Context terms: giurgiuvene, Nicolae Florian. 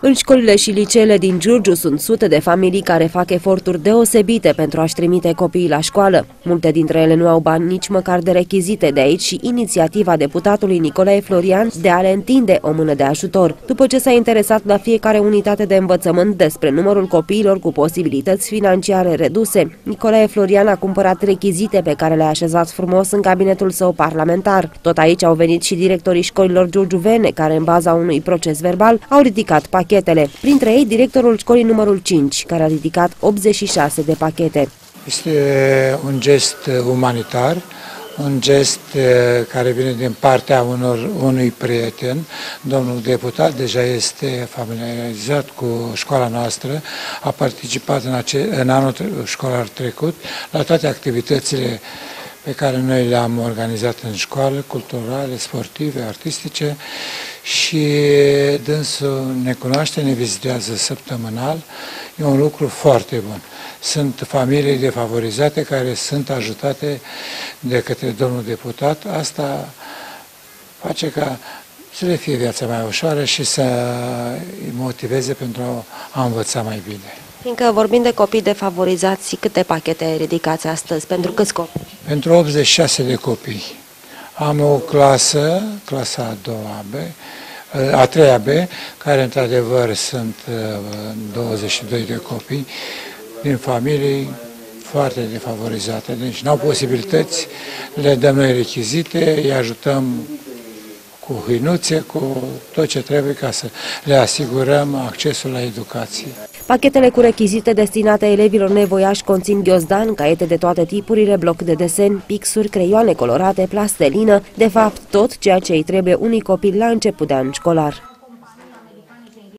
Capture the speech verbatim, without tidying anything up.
În școlile și liceele din Giurgiu sunt sute de familii care fac eforturi deosebite pentru a-și trimite copiii la școală. Multe dintre ele nu au bani nici măcar de rechizite, de aici și inițiativa deputatului Nicolae Florian de a le întinde o mână de ajutor. După ce s-a interesat la fiecare unitate de învățământ despre numărul copiilor cu posibilități financiare reduse, Nicolae Florian a cumpărat rechizite pe care le-a așezat frumos în cabinetul său parlamentar. Tot aici au venit și directorii școlilor giurgiuvene, care în baza unui proces verbal au ridicat pachetele. Printre ei, directorul școlii numărul cinci, care a ridicat optzeci și șase de pachete. Este un gest umanitar, un gest care vine din partea unor, unui prieten. Domnul deputat deja este familiarizat cu școala noastră, a participat în, ace, în anul școlar trecut la toate activitățile pe care noi le-am organizat în școală, culturale, sportive, artistice, și dânsul ne cunoaște, ne vizitează săptămânal. E un lucru foarte bun. Sunt familii defavorizate care sunt ajutate de către domnul deputat. Asta face ca să le fie viața mai ușoară și să îi motiveze pentru a învăța mai bine. Fiindcă vorbim de copii defavorizați, câte pachete ridicați astăzi? Pentru câți copii? Pentru optzeci și șase de copii. Am o clasă, clasa a doua B, a treia B, care într-adevăr sunt douăzeci și doi de copii din familii foarte defavorizate. Deci n-au posibilități, le dăm noi rechizite, îi ajutăm cu hâinuțe, cu tot ce trebuie ca să le asigurăm accesul la educație. Pachetele cu rechizite destinate elevilor nevoiași conțin ghiozdan, caiete de toate tipurile, bloc de desen, pixuri, creioane colorate, plastelină, de fapt tot ceea ce îi trebuie unui copil la început de an școlar.